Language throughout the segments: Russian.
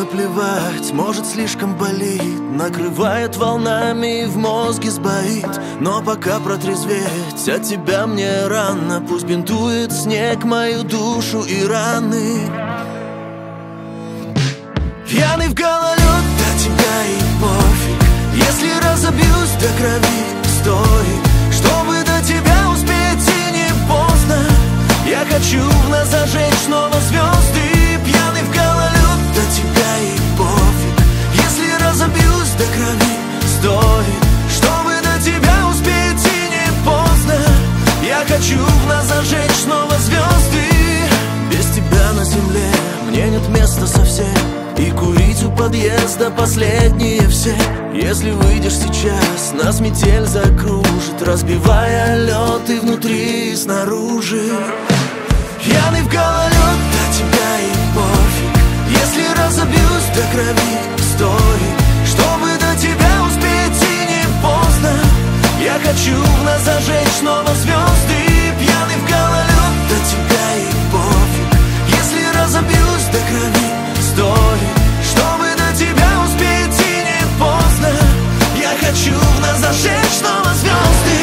наплевать, может, слишком болит, накрывает волнами и в мозге сбоит. Но пока протрезветь от тебя мне рано, пусть бинтует снег мою душу и раны. Пьяный в гололёд, до тебя и пофиг, если разобьюсь до крови, стой. Чтобы до тебя успеть и не поздно, я хочу в нас зажечь снова звезды. Пьяный в гололёд, до тебя и пофиг, если разобьюсь до крови, стой. Чтобы до тебя успеть и не поздно, я хочу в нас зажечь снова звезды. Без тебя на земле мне нет места совсем, и курить у подъезда последние все. Если выйдешь сейчас, нас метель закружит, разбивая лед и внутри, и снаружи. Пьяный в гололёд, до тебя и пофиг, если разобьюсь до крови, стой. Чтобы до тебя успеть и не поздно, я хочу в нас зажечь снова звезды. Пьяный в гололёд, до тебя и пофиг, если разобьюсь до крови, стой. Чтобы до тебя успеть и не поздно, я хочу в нас зажечь снова звезды.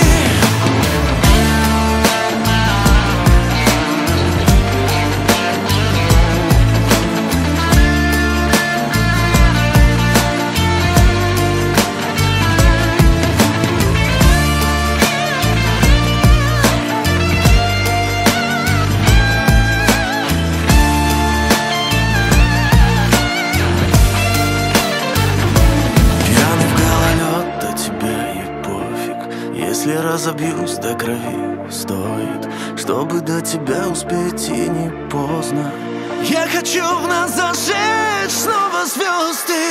Если разобьюсь до крови, стоит, чтобы до тебя успеть и не поздно. Я хочу в нас зажечь снова звезды.